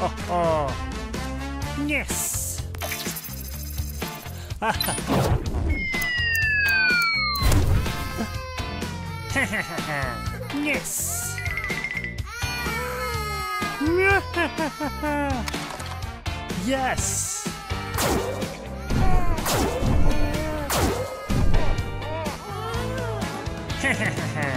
Oh, oh. Yes. Yes. Yes. Yes. Huh? Ha-ha. Ha-ha.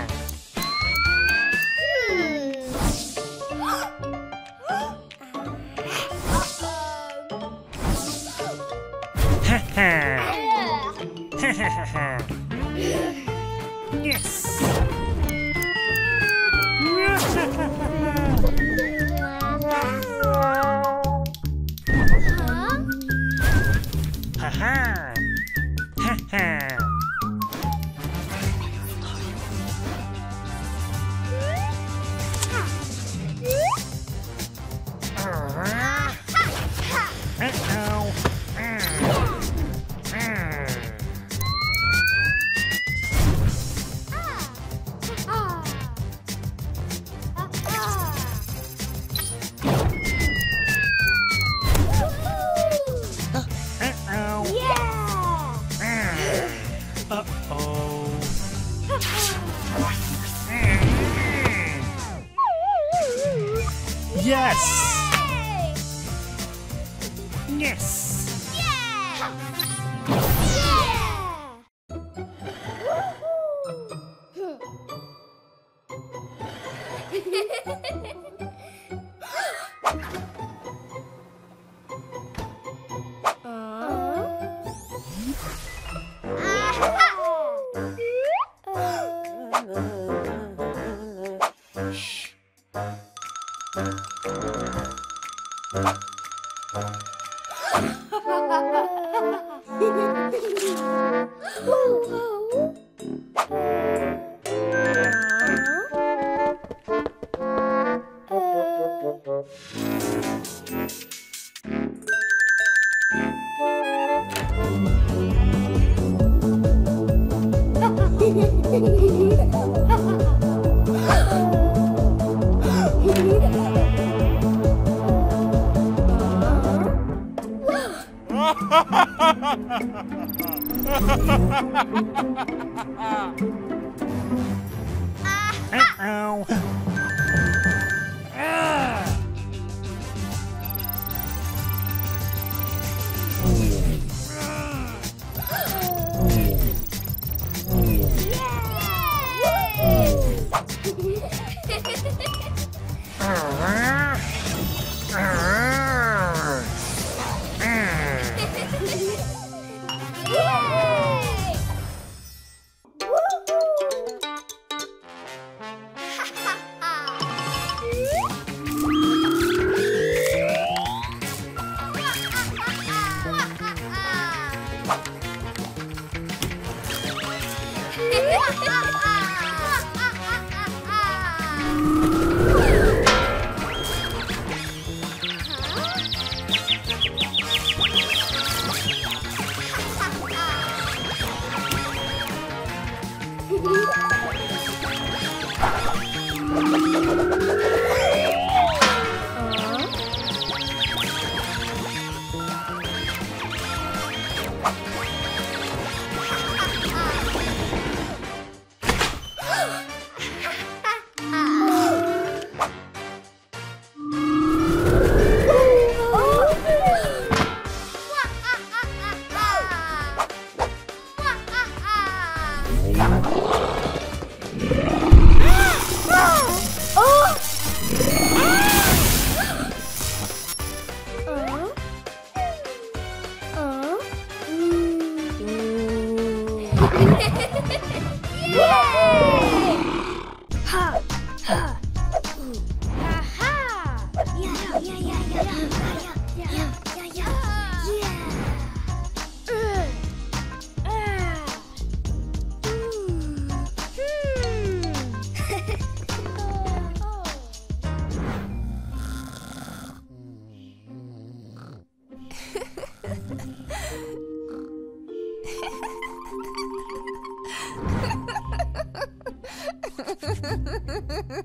Huh? Huh?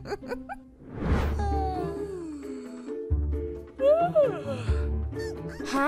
Huh? Huh?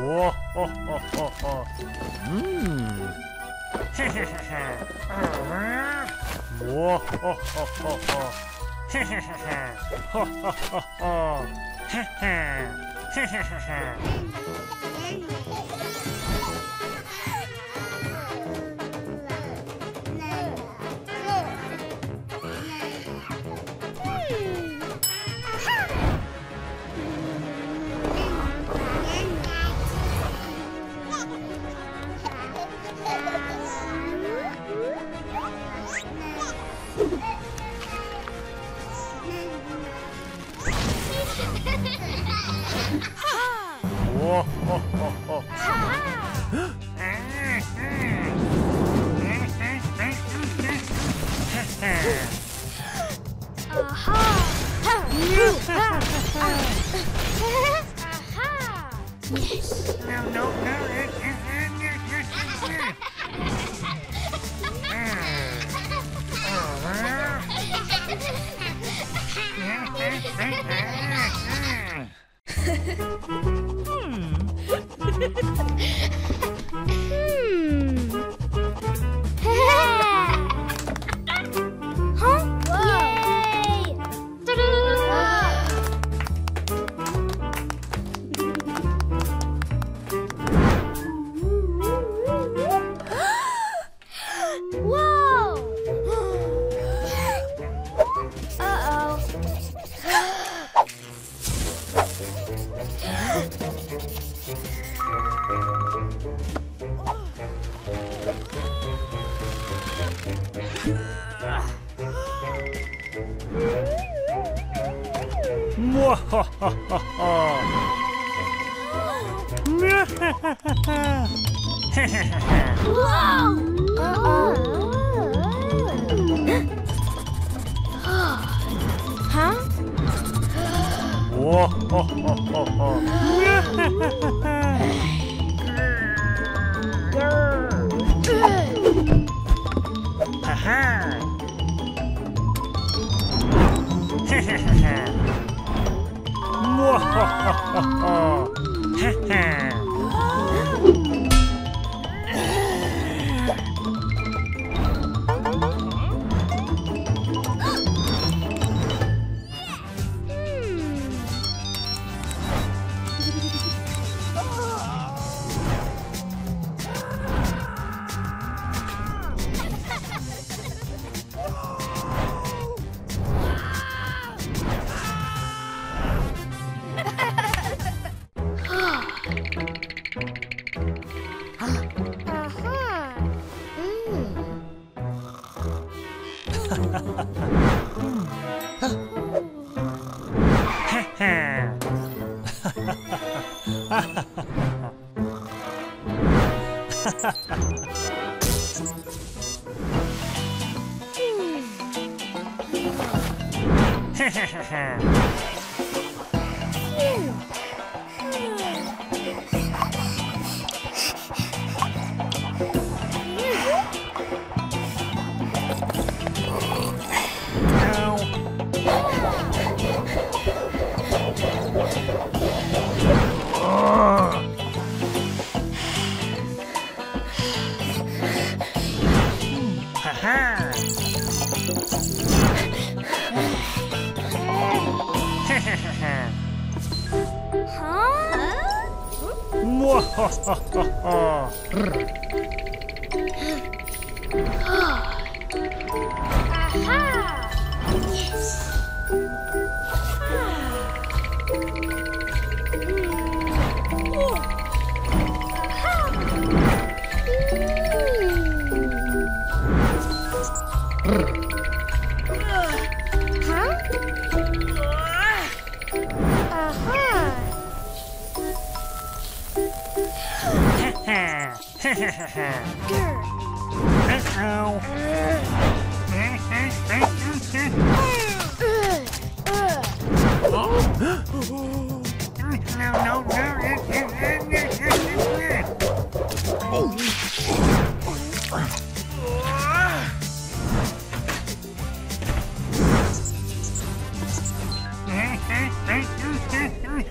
Whoa! Whoa, ho, ho, ho, ho. Whoa, ho, ho, ho, ho. Ho, ho, ho, ho. Whoa, ho, ho, ho.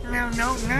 No, no, no,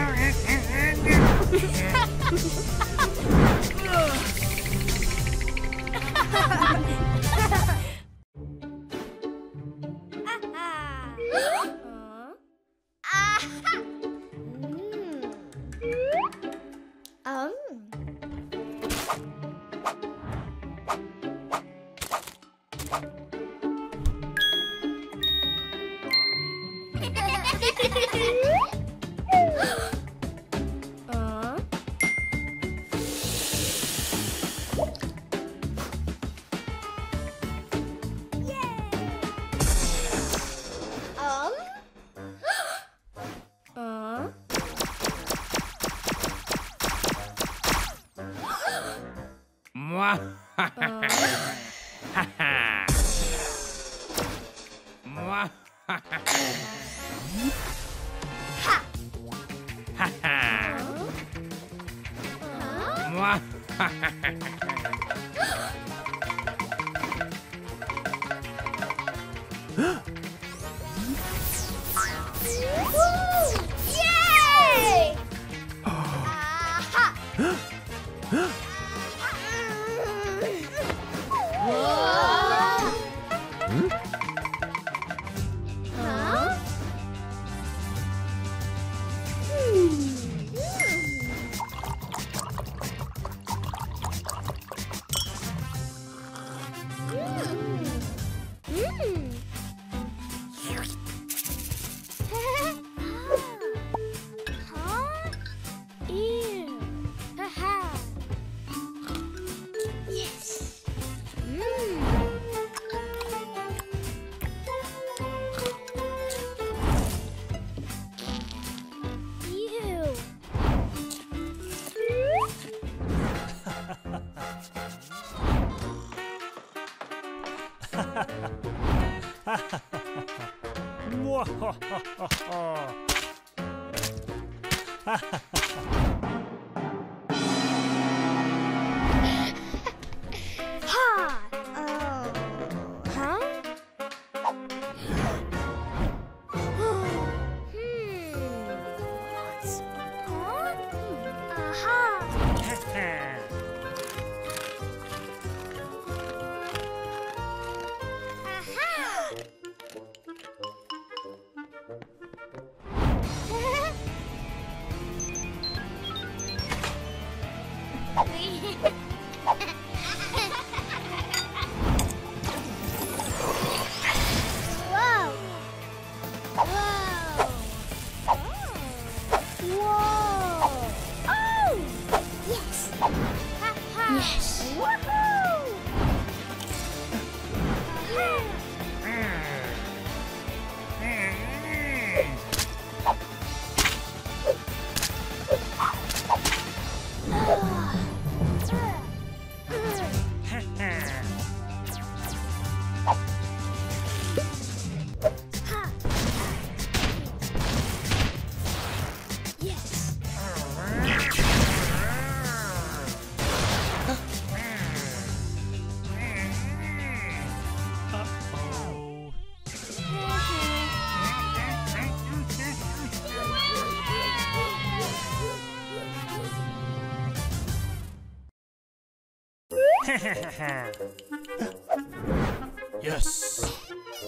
Yes.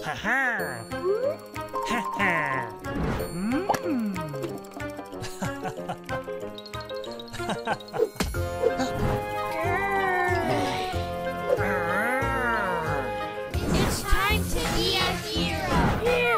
Ha-ha. Ha-ha. Mm. It's time to be a hero.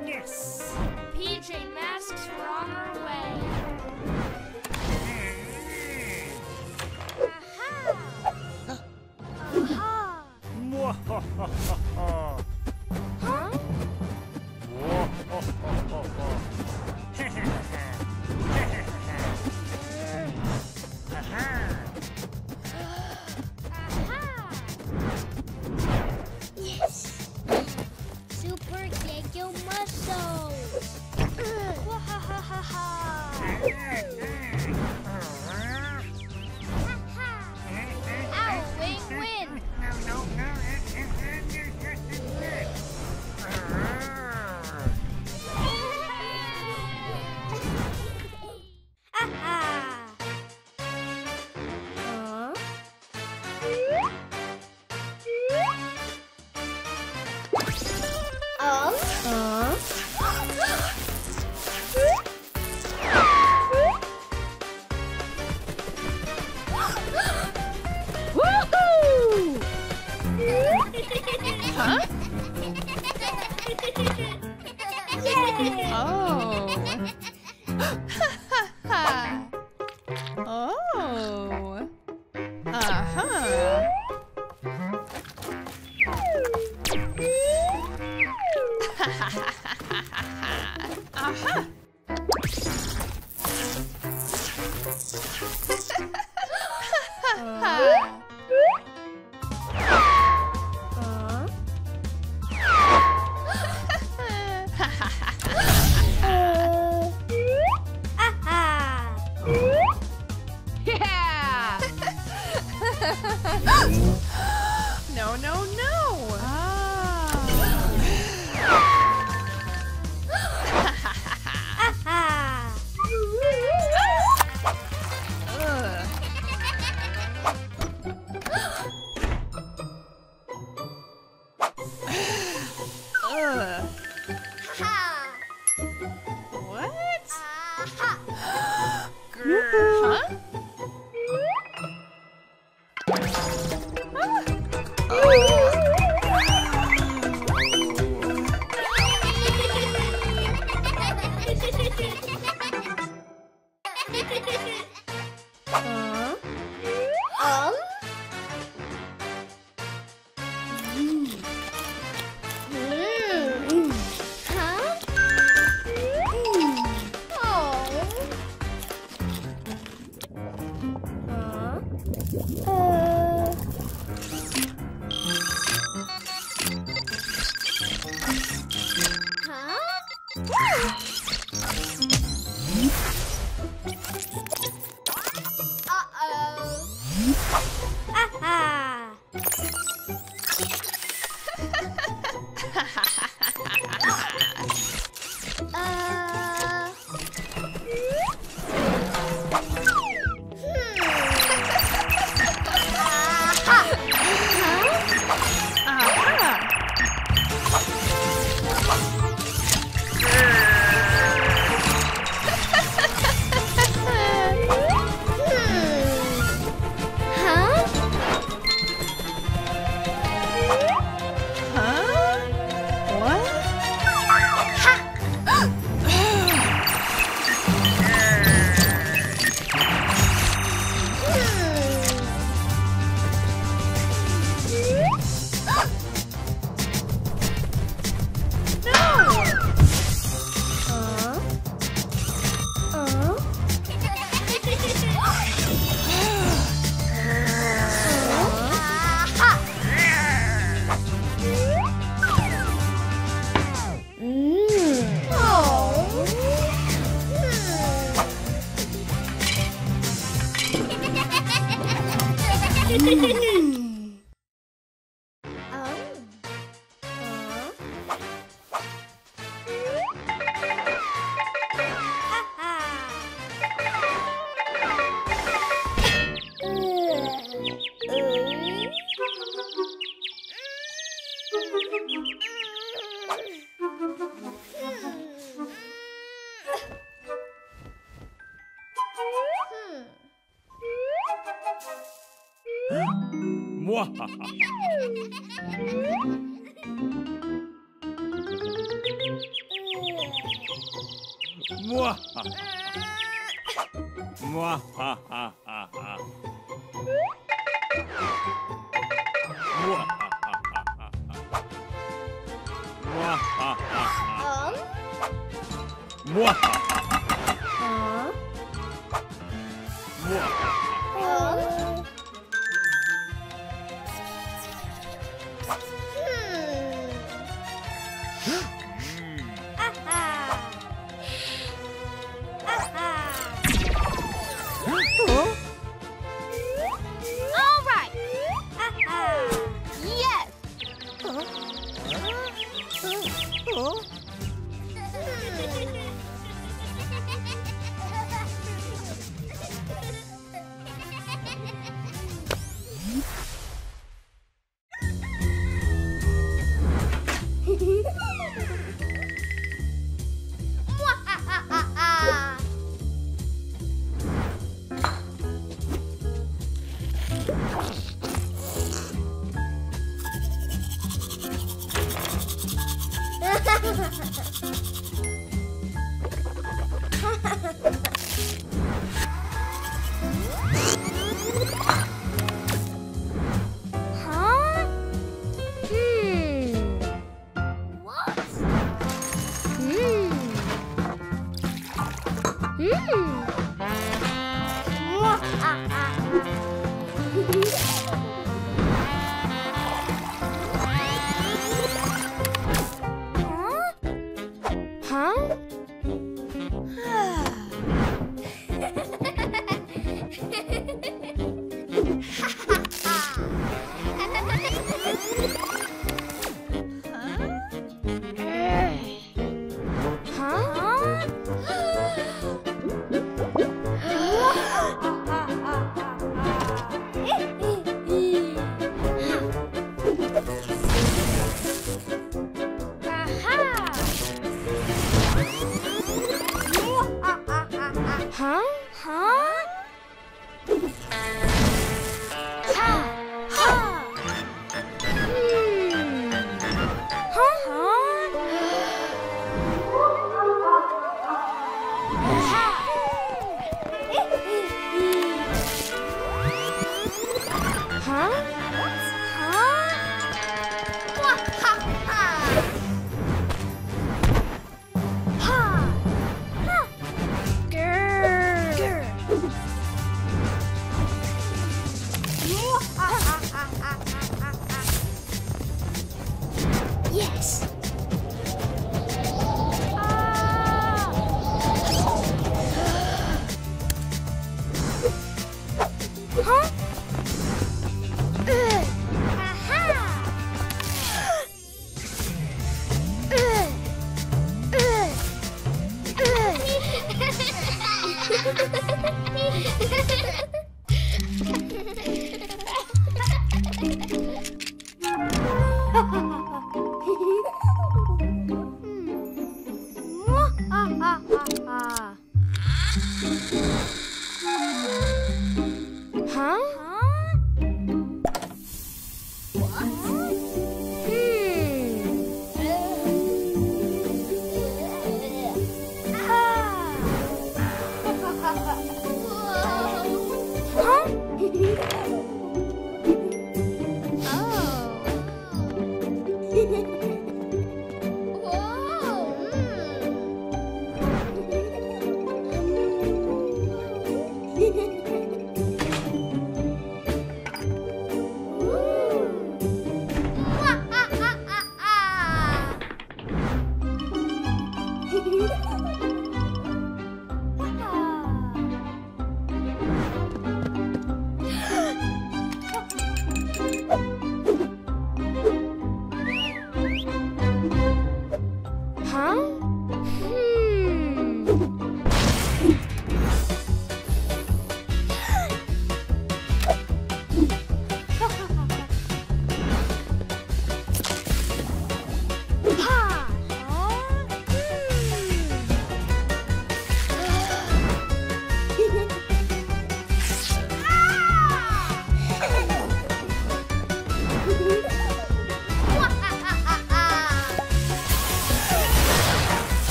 Yes! PJ Masks, we're on our way! Aha! Aha! Mwahahaha! Huh? Uh-oh.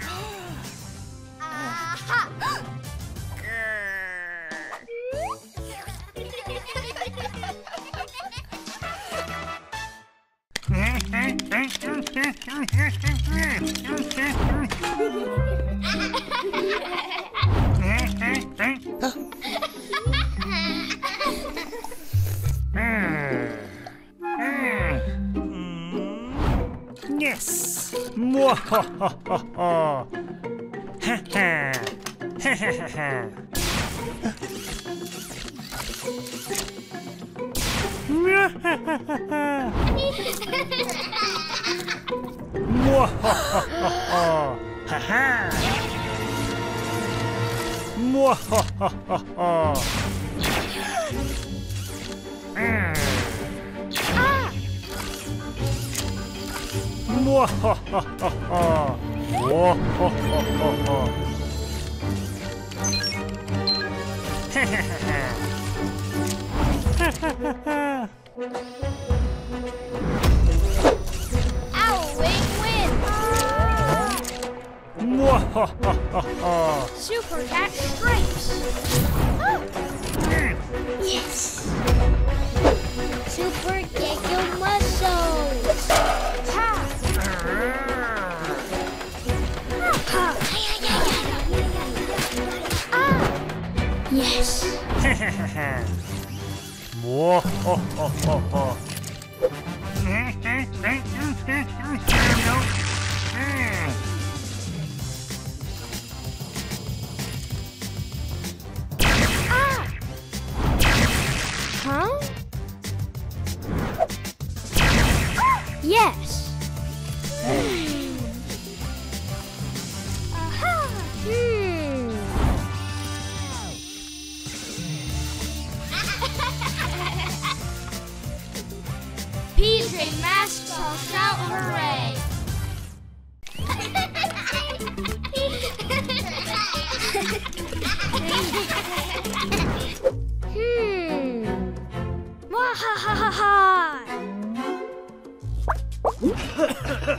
What? Aha! Yes! Mwahahaha! Ha ha! Ha ha ha! Mwahahaha! Ha ha! Mwahahaha! Whoa ho ho ho ho! Whoa ho ho ho ho! Ha ha ha! Ha ha ha! Our wing wins! Whoa ho ho ho ho! Super Cat Stripes! Oh. Yes! Super Gecko Muscles! Ha! Yes. Whoa, ho, ho, ho, ho. Ah. Huh? Ah. Yes. PJ Masks all shout hooray! Wahahaha! Wahahaha!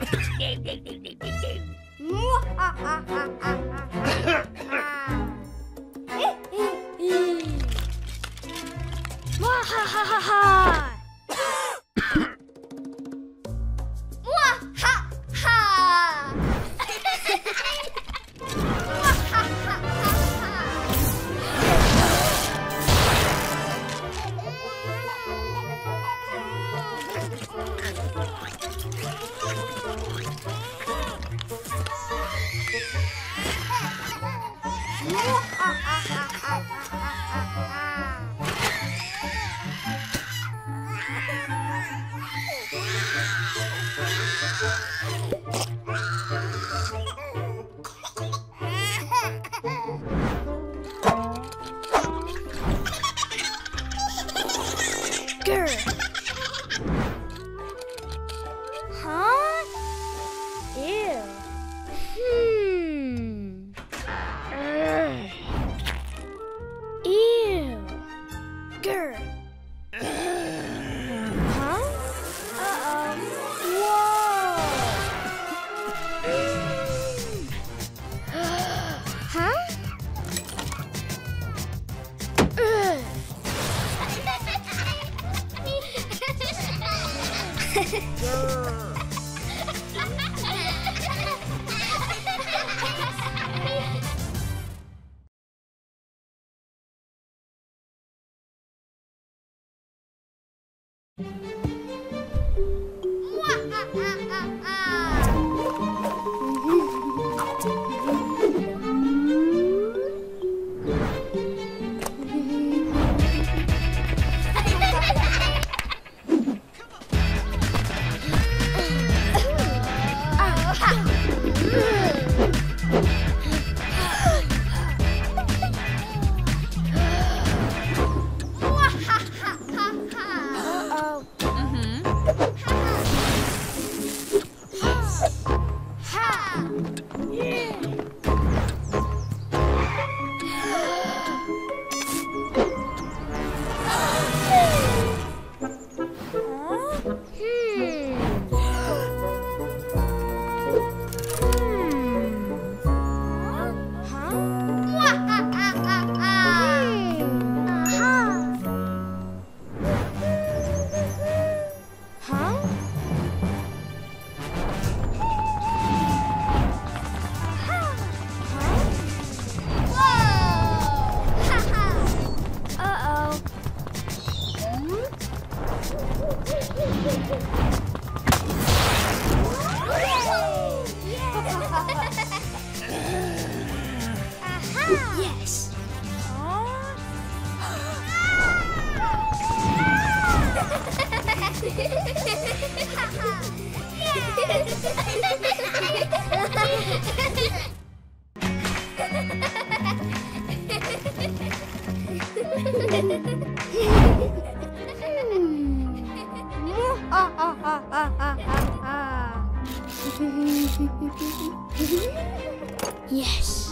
Yes.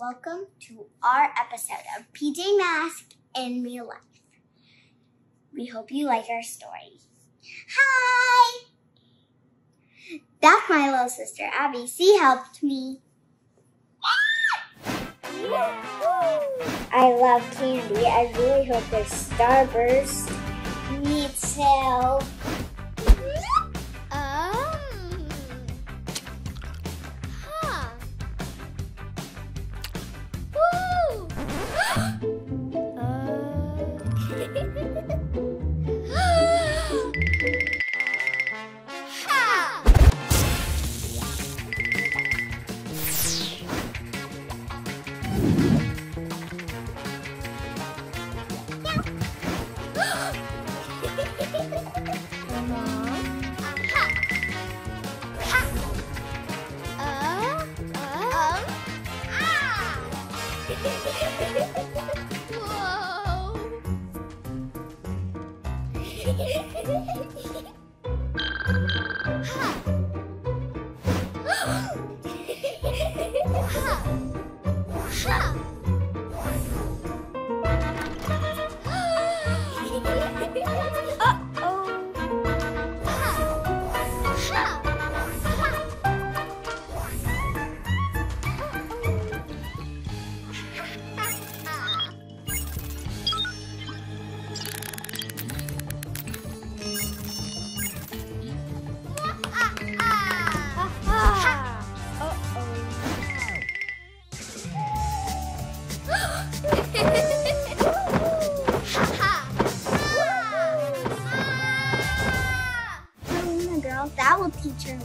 Welcome to our episode of PJ Masks and Me Life. We hope you like our story. Hi! That's my little sister, Abby. She helped me. I love candy. I really hope there's Starburst. Me too.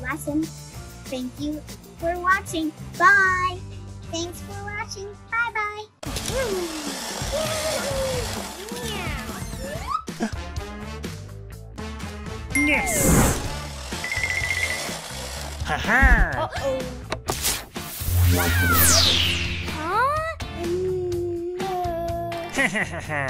Lesson. Thank you for watching. Bye. Thanks for watching. Bye bye. Yes. Haha. Uh oh. Huh? Hahaha.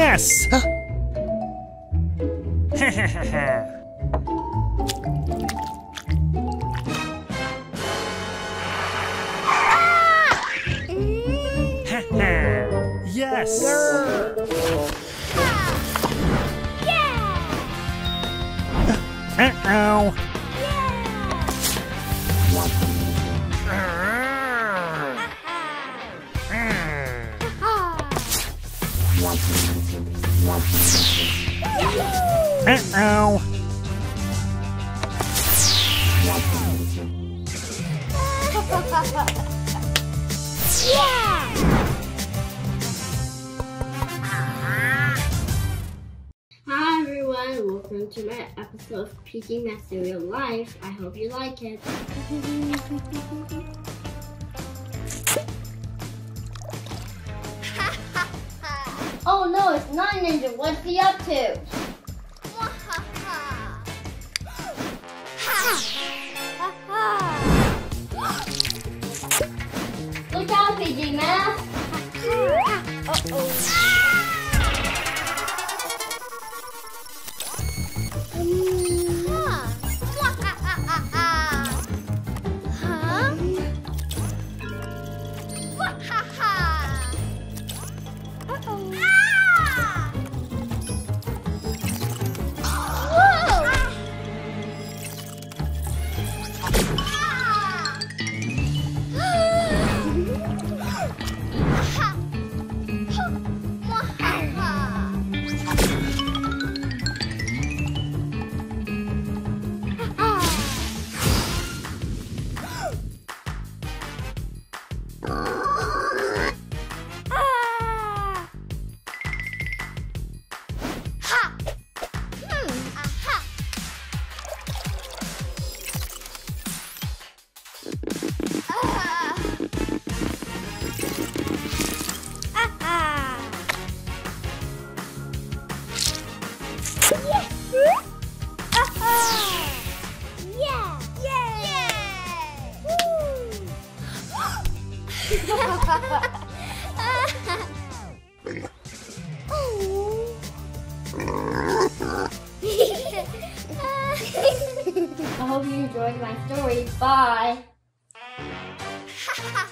Yes! Huh? Yes! Yeah! Uh-oh! Uh-oh. Yeah! Hi everyone, welcome to my episode of PJ Masks in Real Life. I hope you like it. Oh no, it's not Ninja. What's he up to? Look out, PJ Masks. I hope you enjoyed my story. Bye! Huh?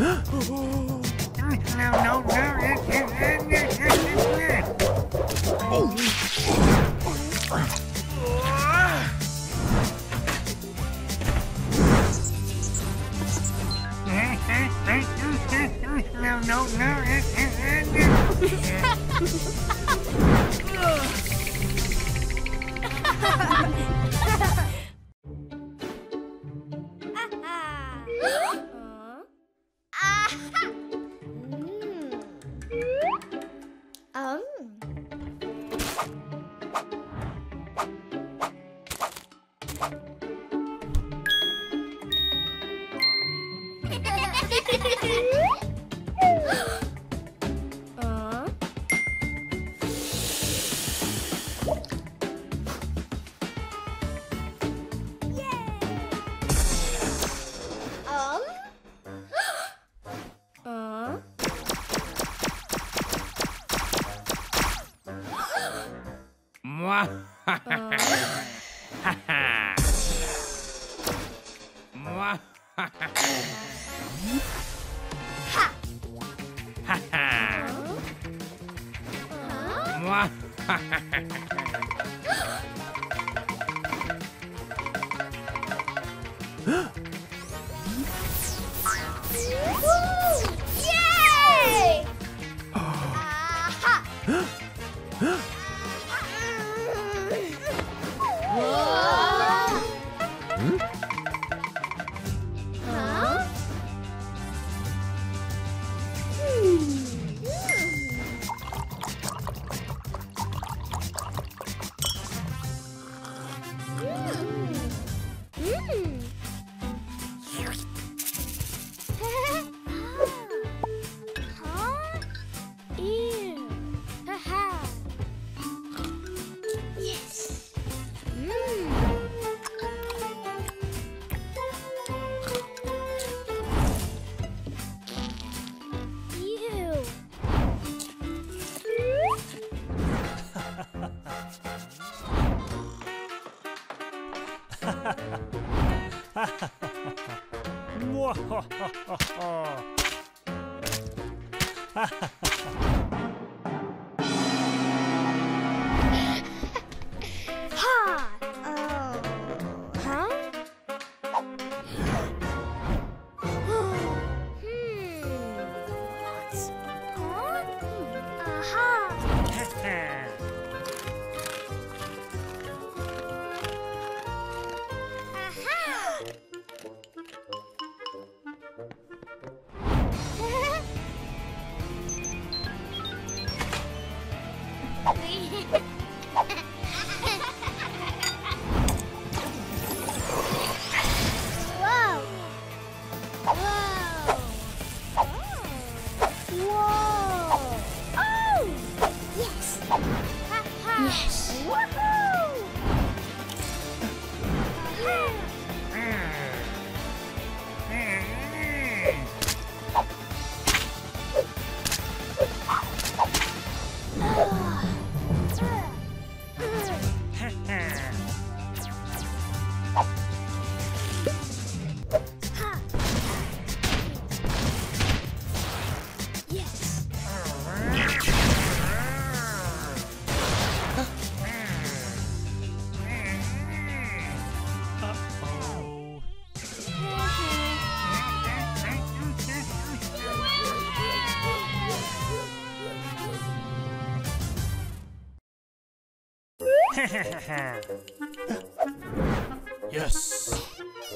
Yes.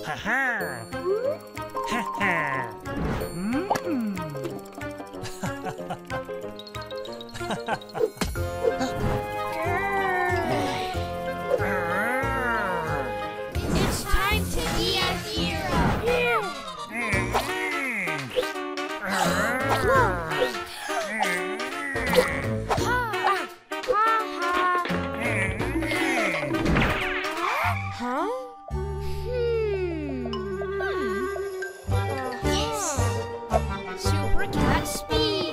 Ha ha. Ha ha. Mm. It's time to be a hero. Super cat speed!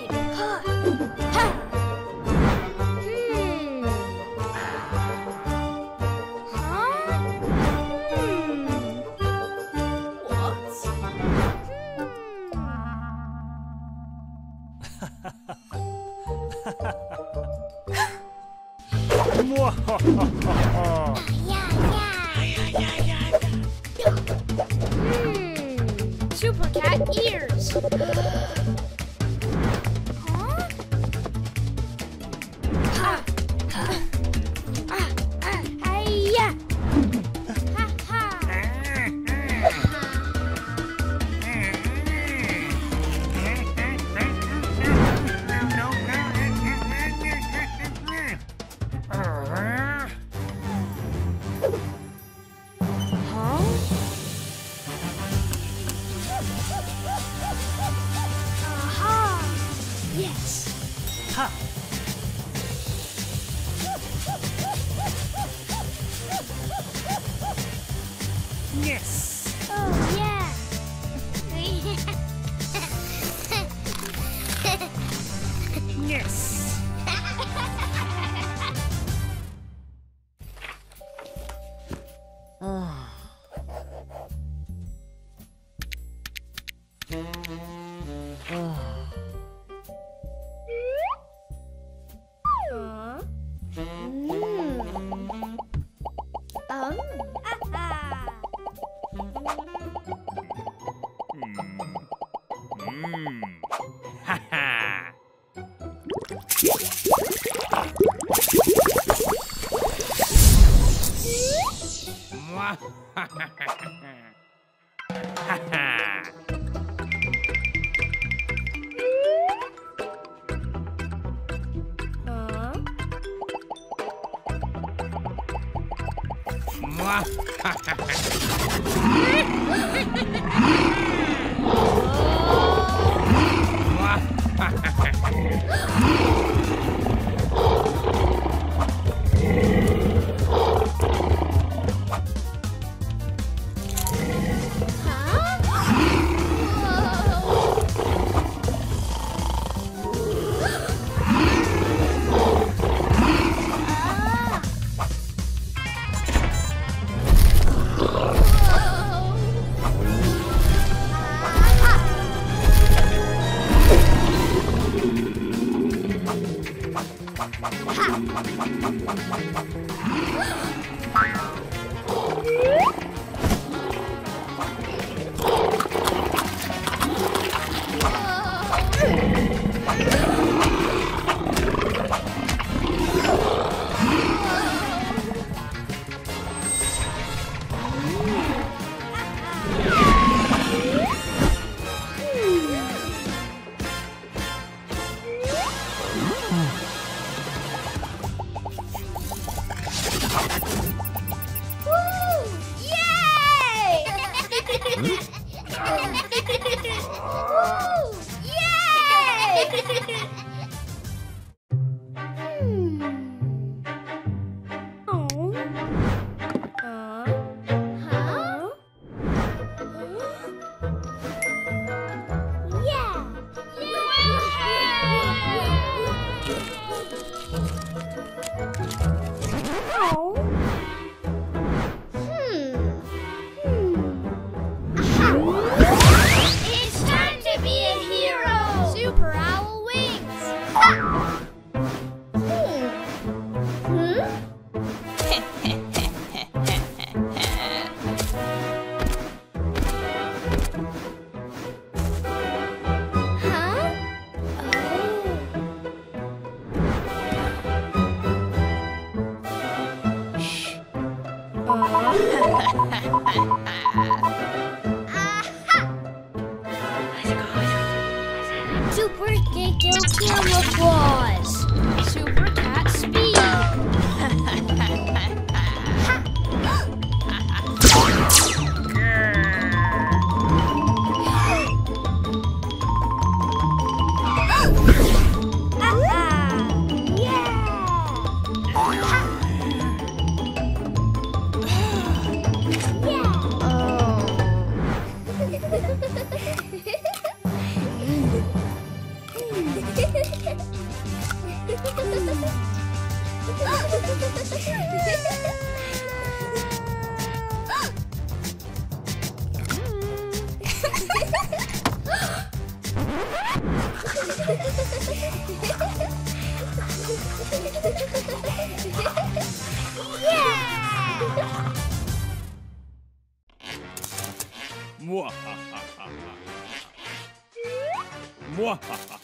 Mwahaha.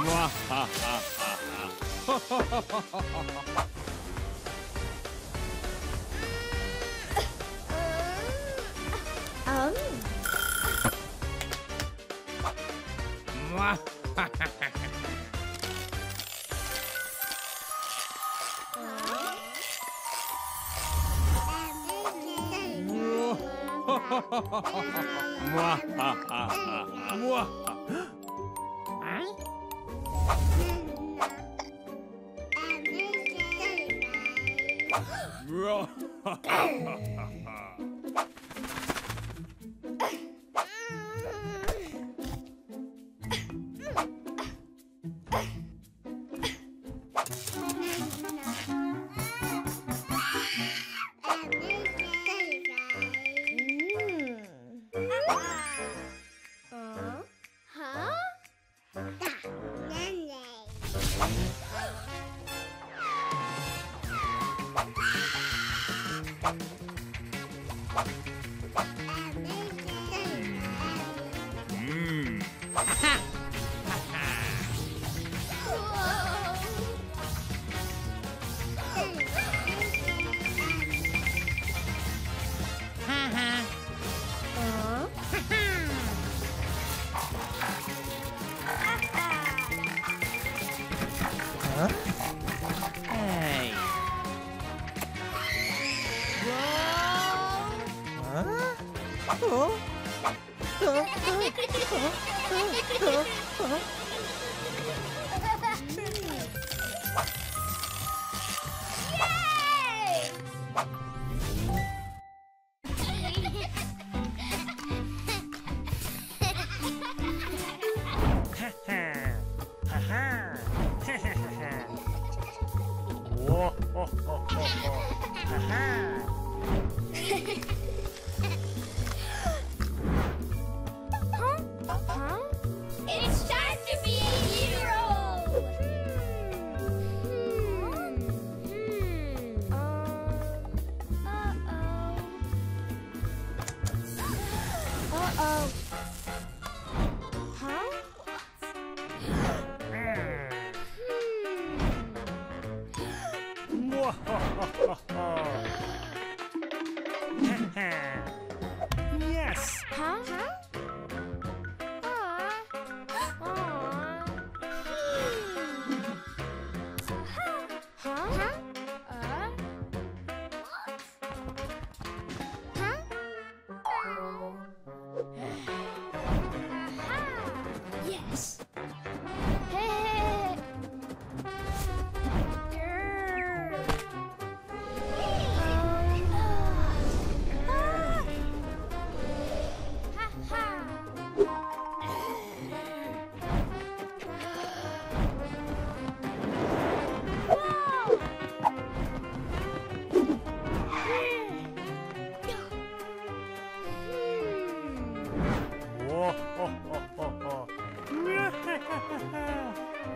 Mwahaha.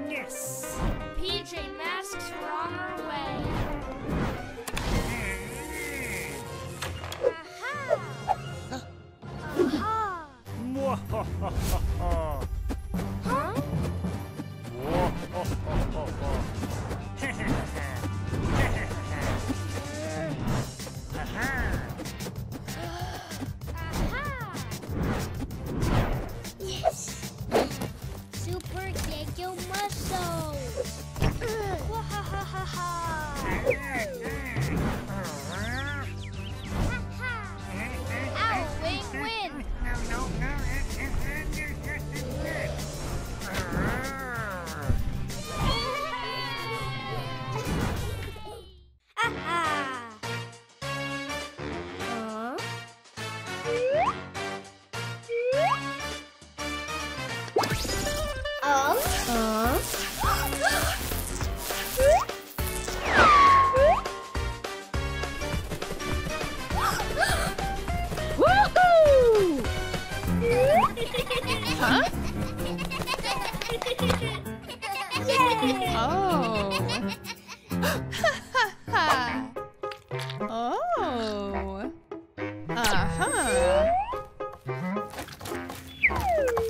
Yes! PJ Masks, we're on our way! Aha! Aha! Mwahahaha! Huh? Mwahahaha! Oh. Uh-huh.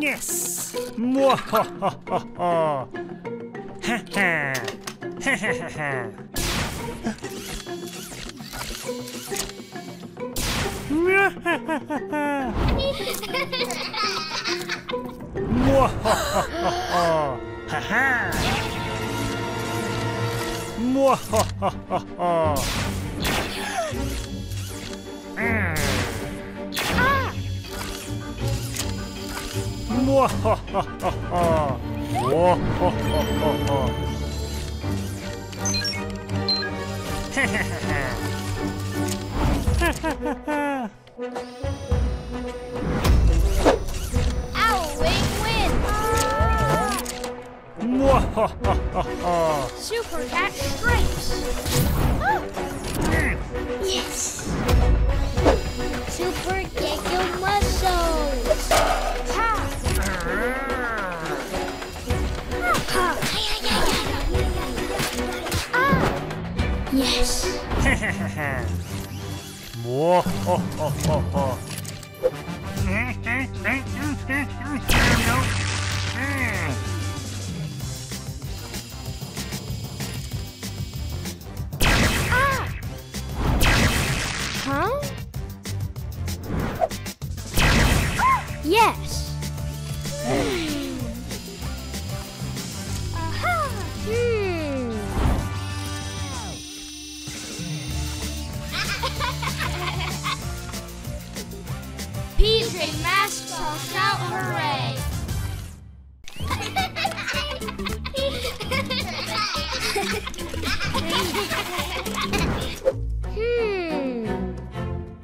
Yes! Mwahahaha! Ha ha! Ha ha ha! Mwahahaha! Ha ha! Mwahahaha! Mwahahaha! Mwahahaha! Hehehehe! Hahaha! Owl wing win! Mwahahaha! Super cat stripes! Yes! Super gecko muscles! Ha! Yes. Huh? Yes. PJ Masks all shout hooray!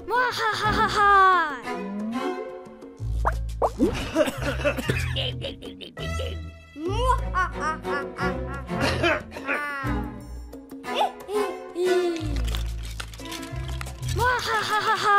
Wahahaha! Wahahaha! Huh?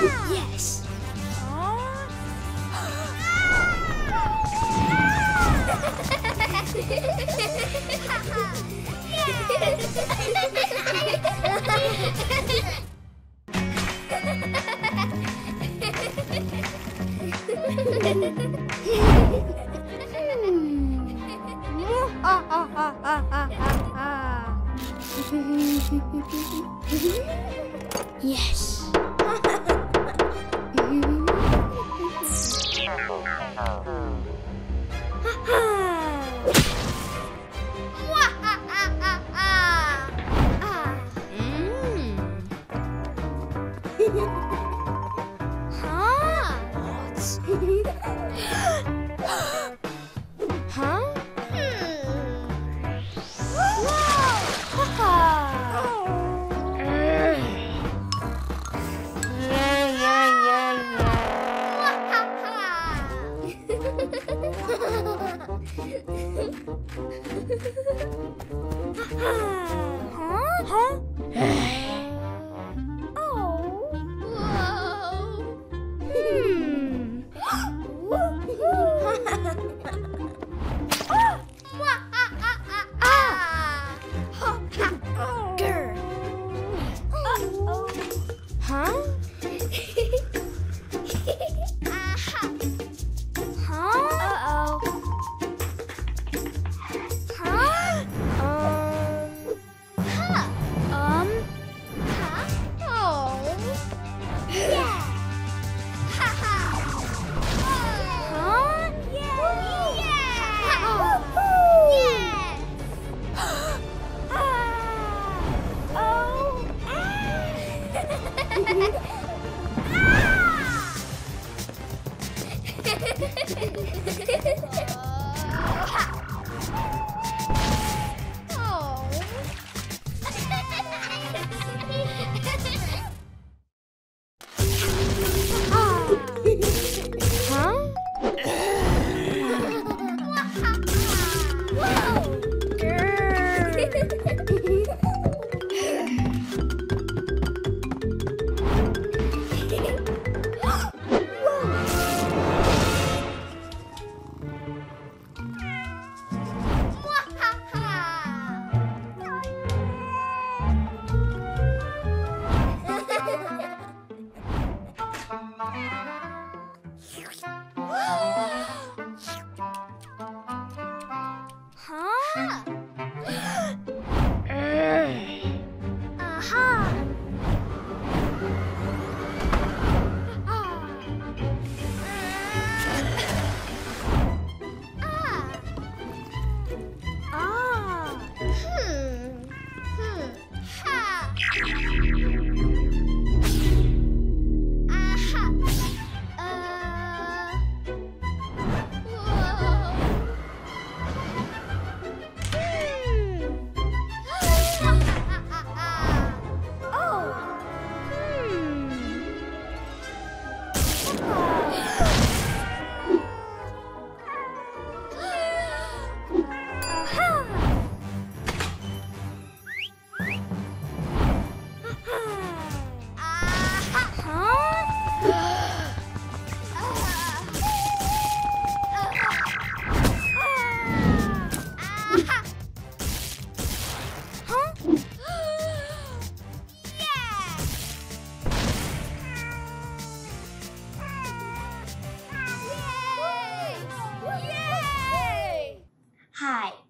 Yes. Yes.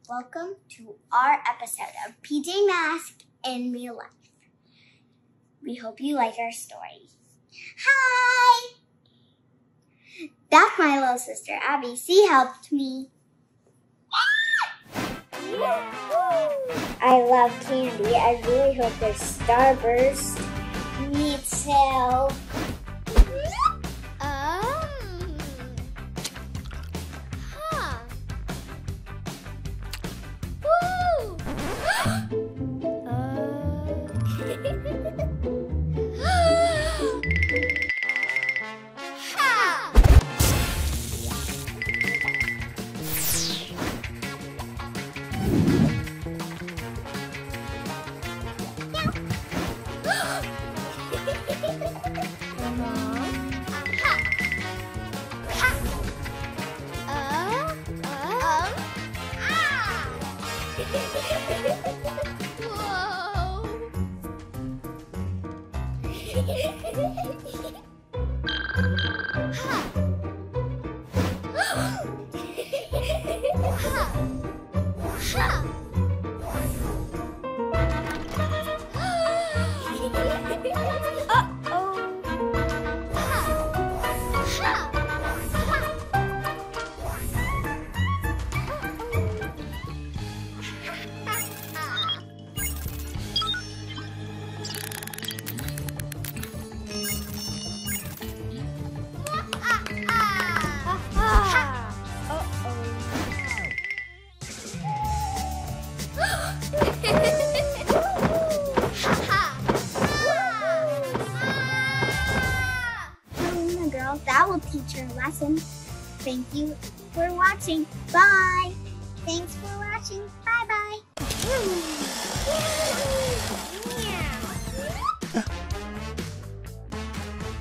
Welcome to our episode of PJ Masks and Real Life. We hope you like our story. Hi! That's my little sister Abby. She helped me. I love candy. I really hope there's Starburst. Me too. That will teach your lesson. Thank you for watching. Bye. Thanks for watching. Bye-bye.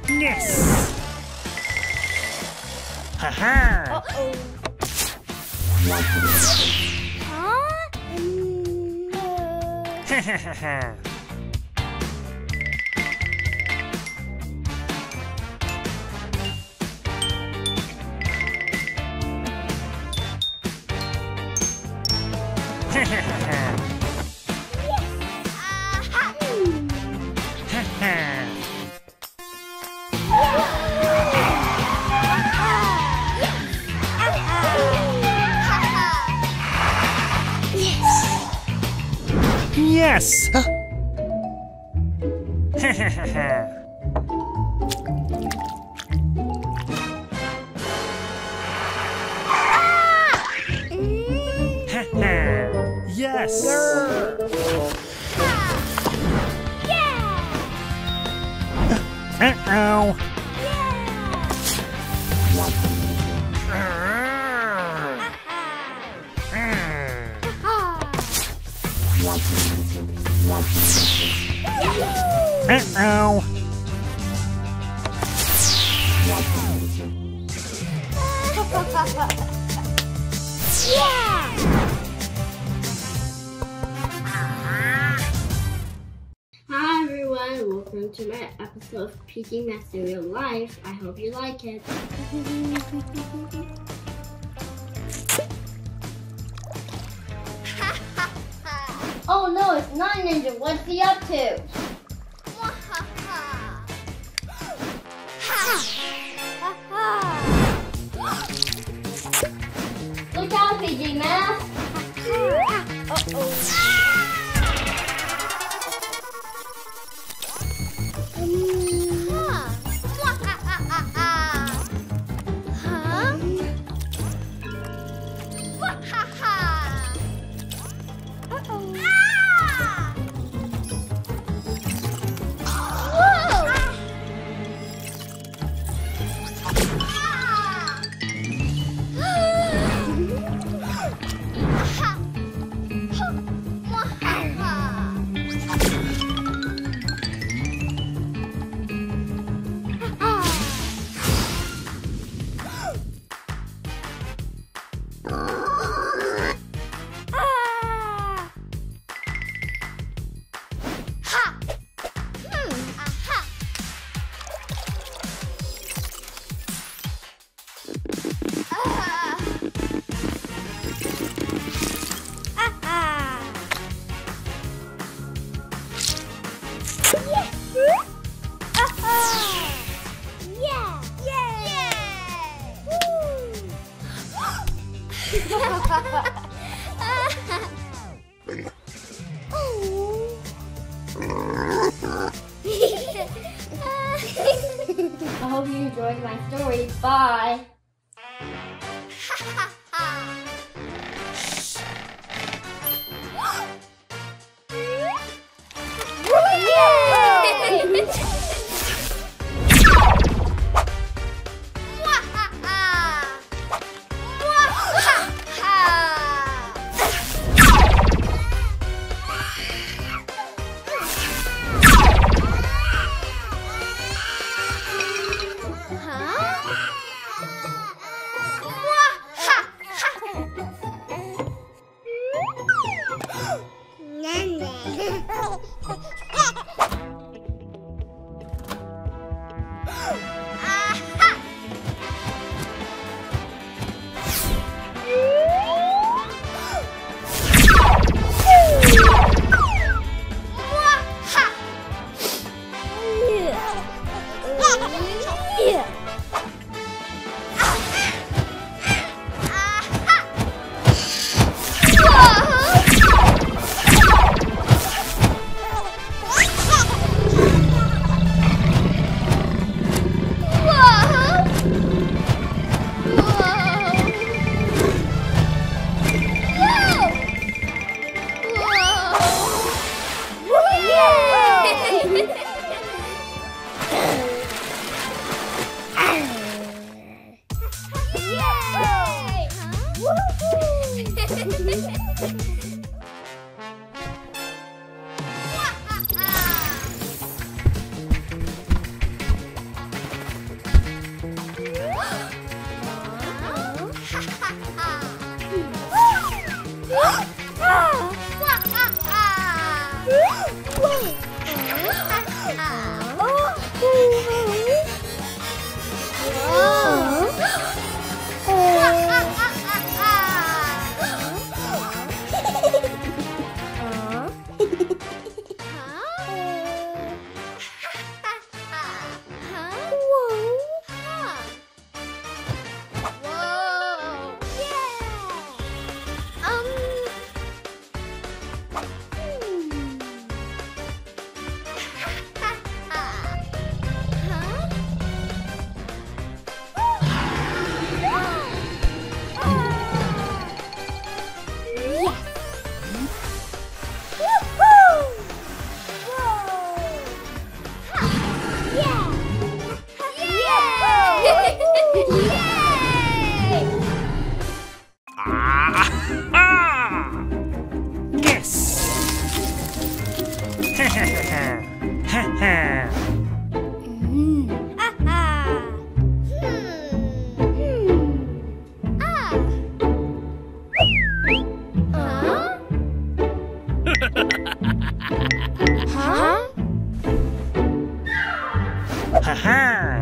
Yes. Haha. Uh-oh. Huh? No. Yes! Yes! Yeah! Uh-oh! Uh-oh! Yeah! Hi everyone, welcome to my episode of PJ Masks in Real Life. I hope you like it. Oh no, it's not Ninja. What's he up to? Look out, PJ Masks! I hope you enjoyed my story. Bye! Huh? Haha. Haha.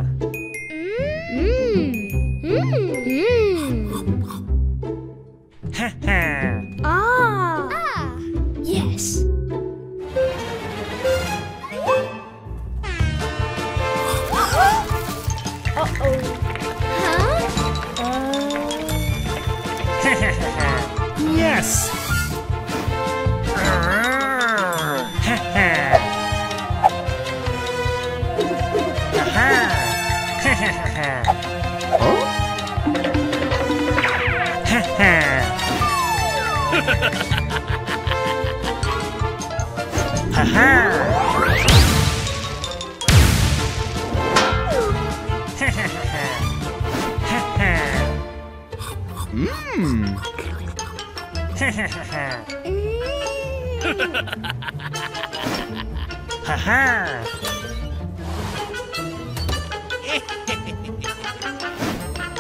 Ah.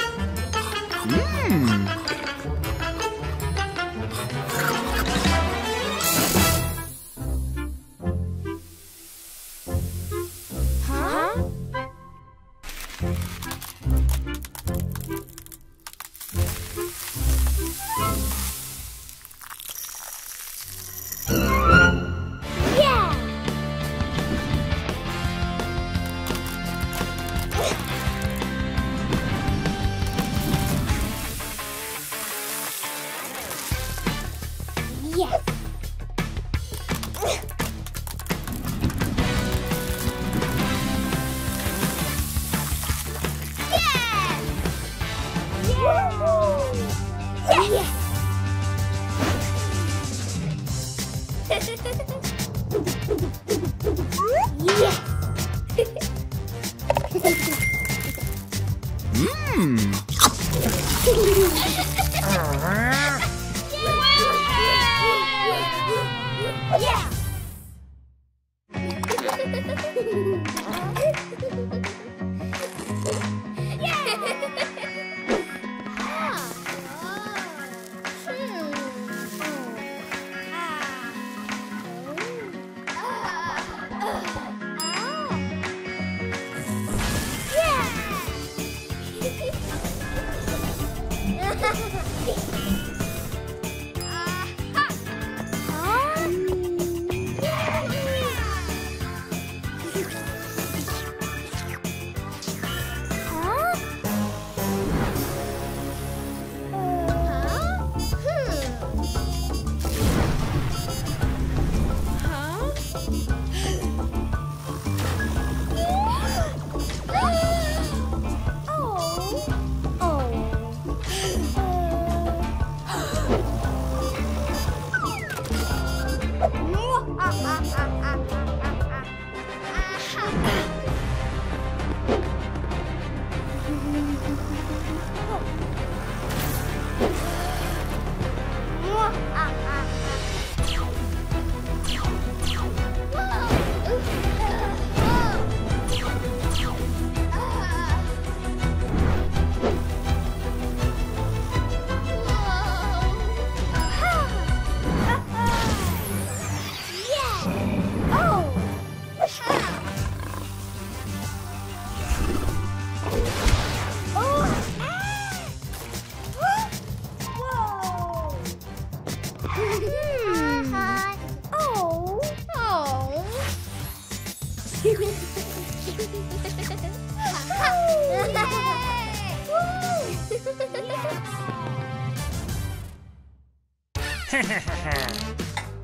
Yes.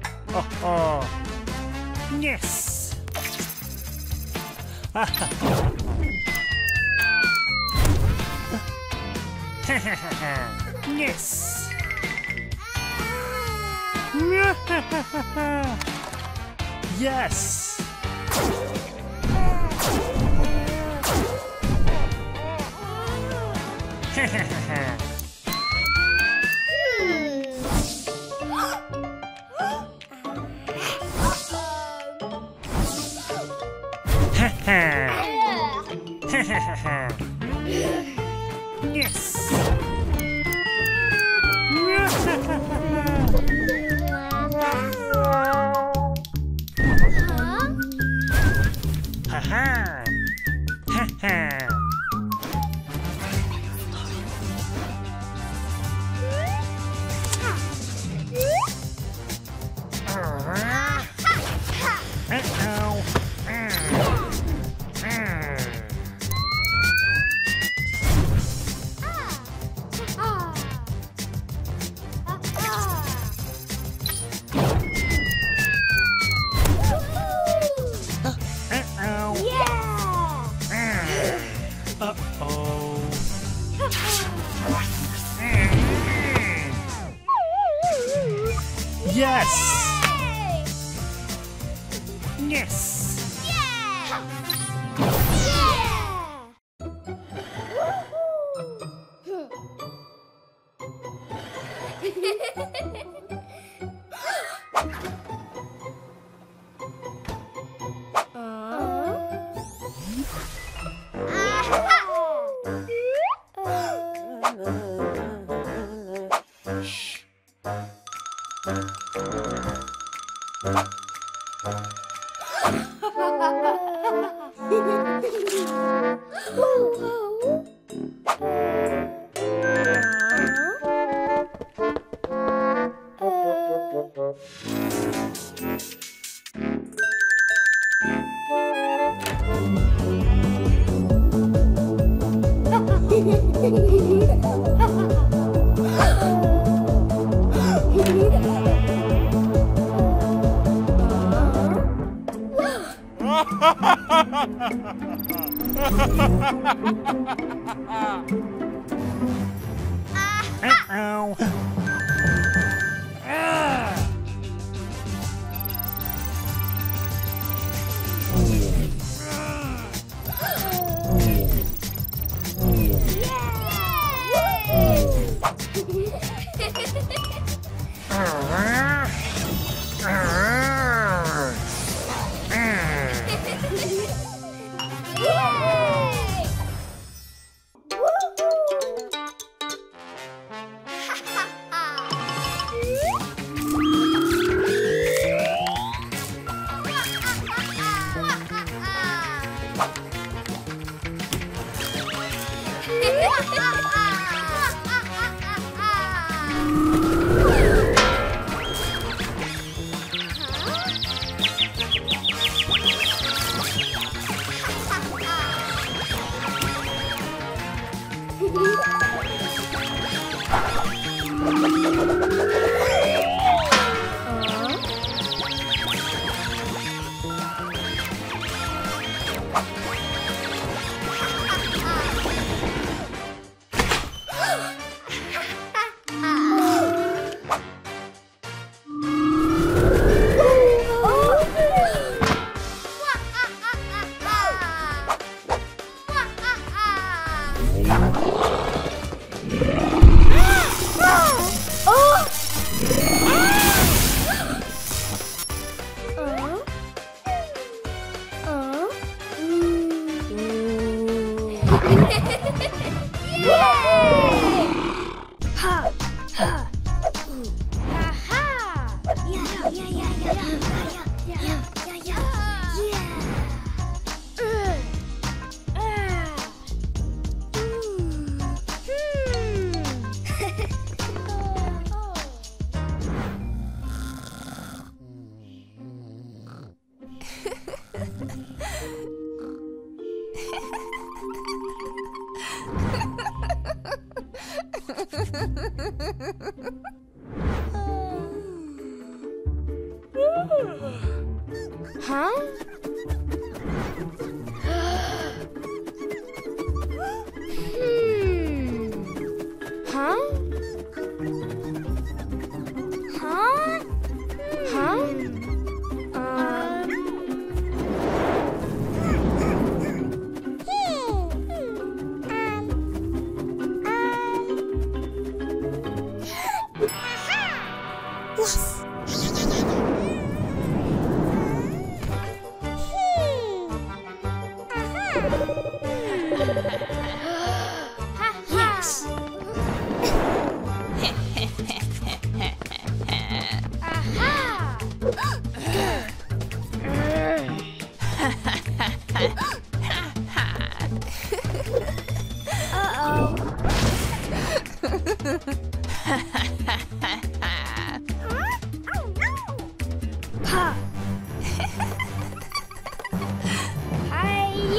Uh-oh. Yes! Haha. Ha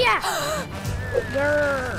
Yeah. Yeah.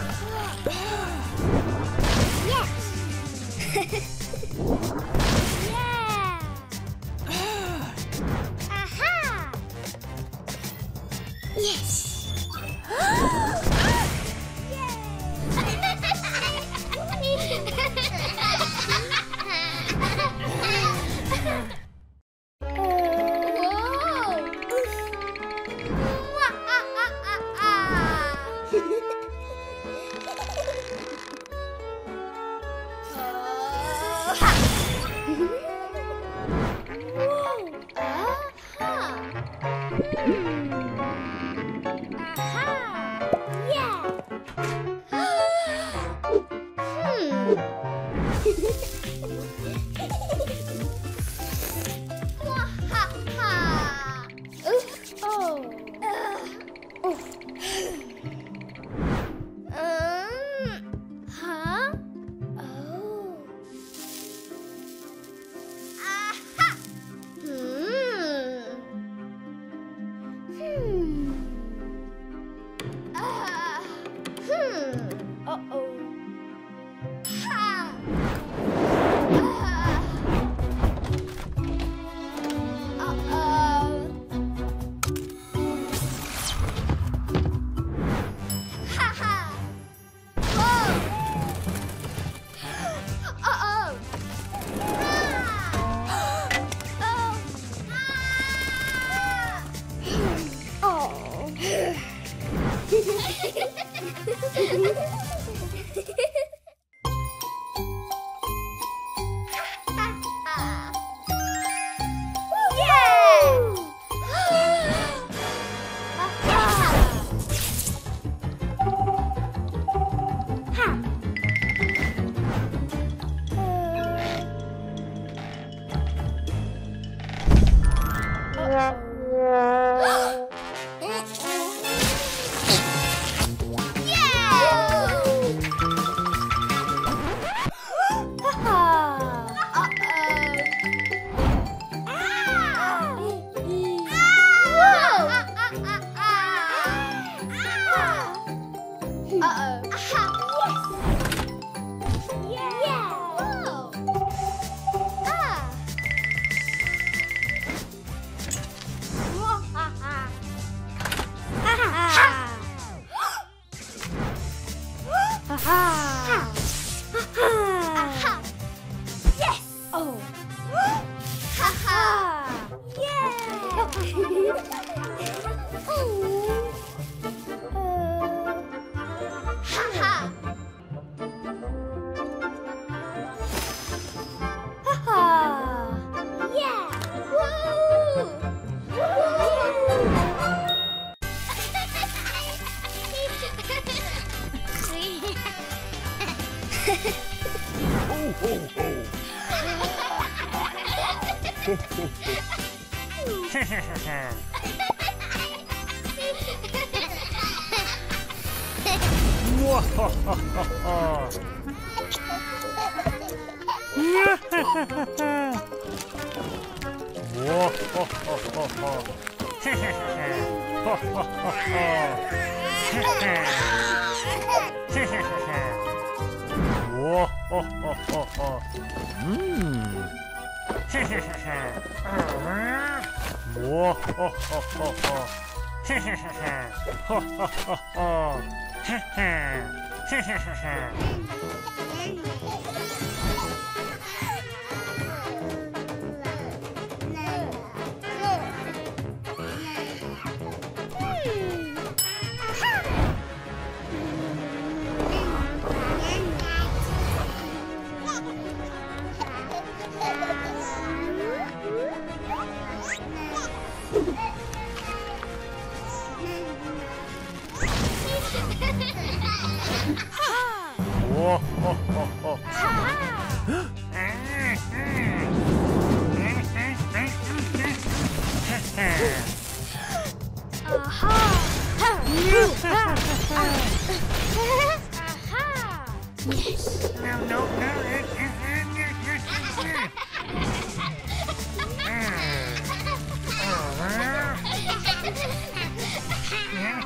Aha.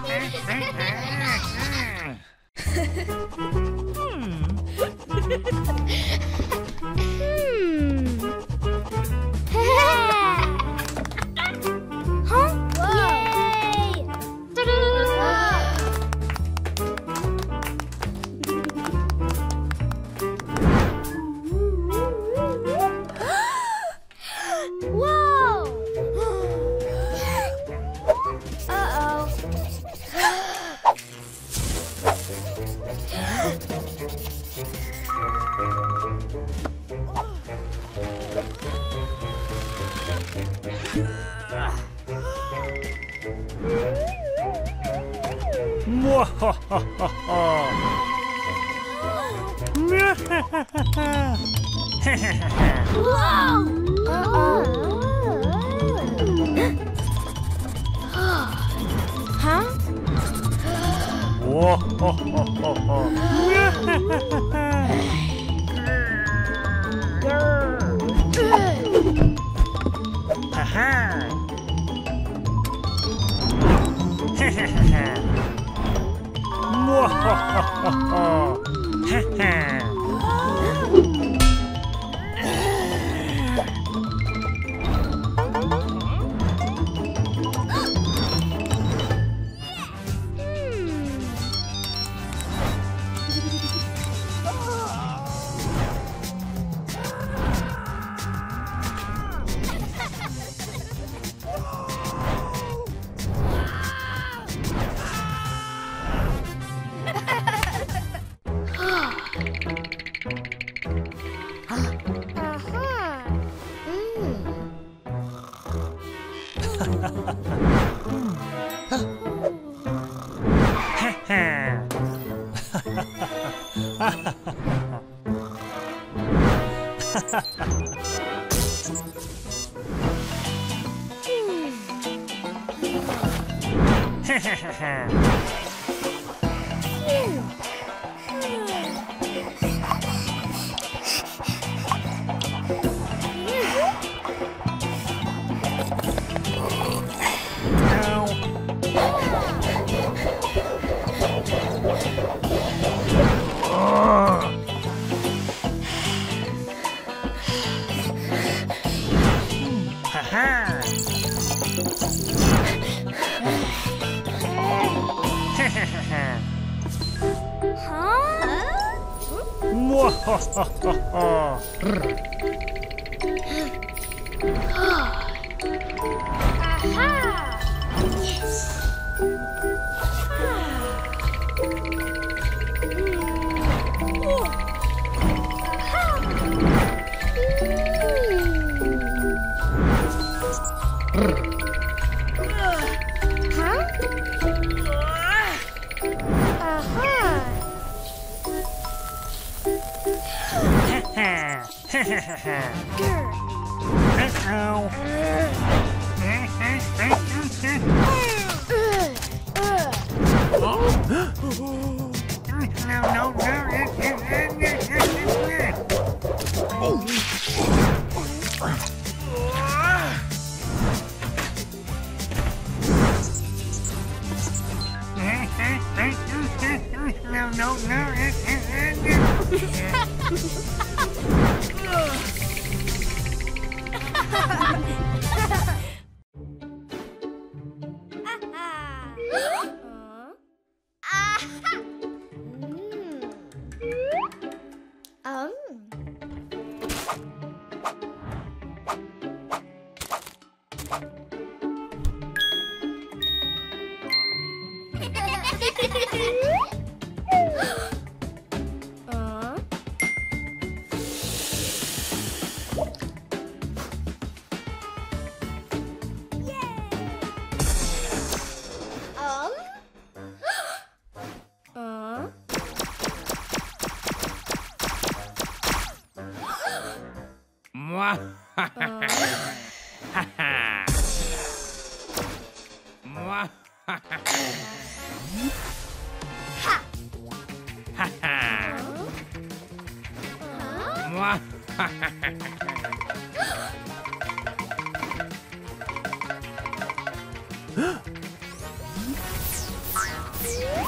Yes.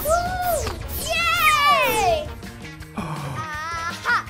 Woo! Yay! Aha!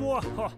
Whoa! Huh?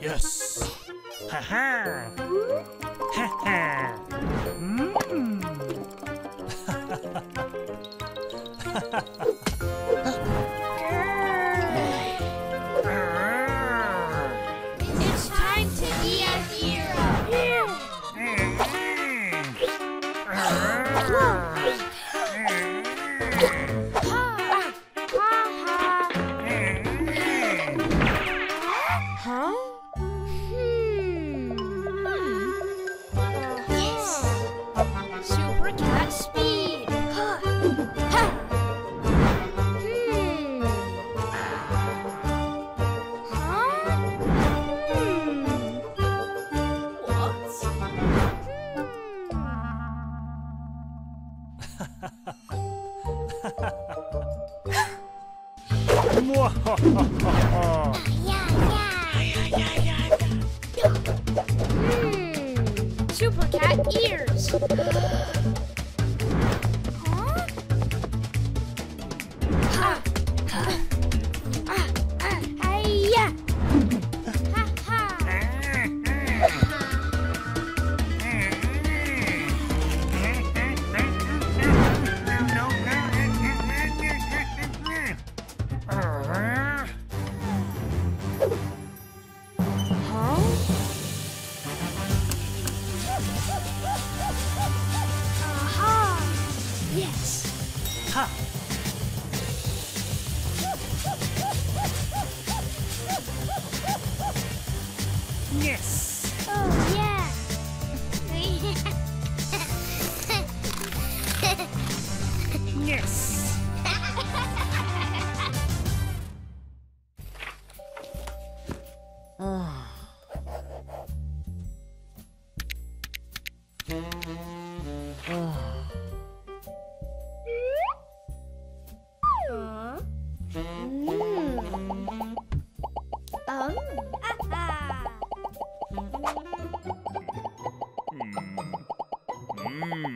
Yes. Ha ha. Ha ha. Mm. It's time to be a hero. Haha.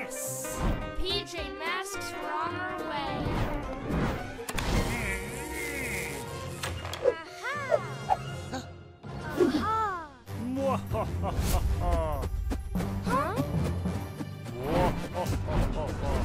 Yes! PJ Masks, we're on our way! Aha! Aha! Mwahahaha! Huh? Mwahahaha!